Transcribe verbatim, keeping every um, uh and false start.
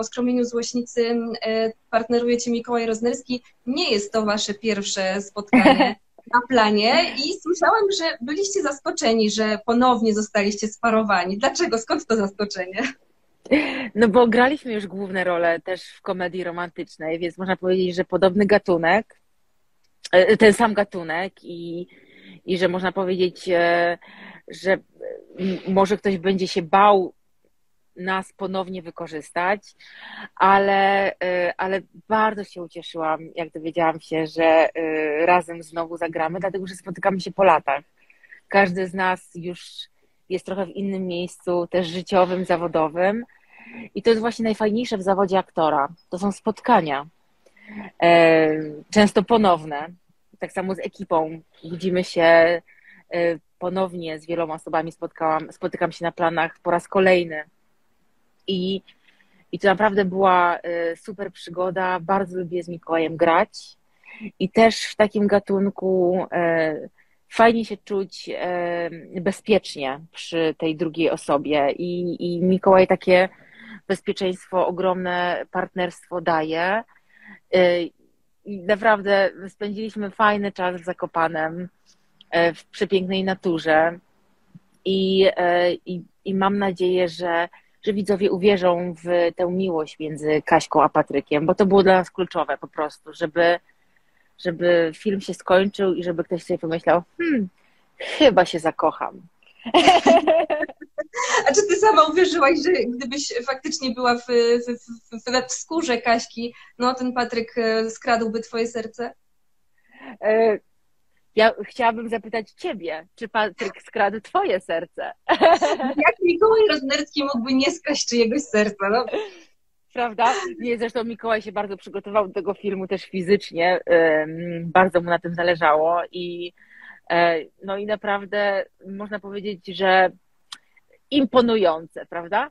Poskromieniu Złośnicy partnerujecie Mikołaj Roznerski. Nie jest to wasze pierwsze spotkanie na planie i słyszałam, że byliście zaskoczeni, że ponownie zostaliście sparowani. Dlaczego? Skąd to zaskoczenie? No bo graliśmy już główne role też w komedii romantycznej, więc można powiedzieć, że podobny gatunek, ten sam gatunek i, i że można powiedzieć, że może ktoś będzie się bał nas ponownie wykorzystać, ale, ale bardzo się ucieszyłam, jak dowiedziałam się, że razem znowu zagramy, dlatego że spotykamy się po latach. Każdy z nas już jest trochę w innym miejscu, też życiowym, zawodowym. I to jest właśnie najfajniejsze w zawodzie aktora. To są spotkania, często ponowne. Tak samo z ekipą. Widzimy się ponownie, z wieloma osobami spotkałam, spotykam się na planach po raz kolejny. I, i to naprawdę była super przygoda. Bardzo lubię z Mikołajem grać. I też w takim gatunku fajnie się czuć bezpiecznie przy tej drugiej osobie. I, i Mikołaj takie bezpieczeństwo, ogromne partnerstwo daje. I naprawdę spędziliśmy fajny czas w Zakopanem, w przepięknej naturze. I, i, i mam nadzieję, że że widzowie uwierzą w tę miłość między Kaśką a Patrykiem, bo to było dla nas kluczowe po prostu, żeby, żeby film się skończył i żeby ktoś sobie pomyślał, hmm, chyba się zakocham. A czy ty sama uwierzyłaś, że gdybyś faktycznie była w, w, w, w skórze Kaśki, no ten Patryk skradłby twoje serce? Ja chciałabym zapytać ciebie, czy Patryk skradł twoje serce? Jak Mikołaj Roznerski mógłby nie skraść czyjegoś serca? No. Prawda? Nie, zresztą Mikołaj się bardzo przygotował do tego filmu też fizycznie. Bardzo mu na tym zależało. I, no i naprawdę można powiedzieć, że imponujące, prawda?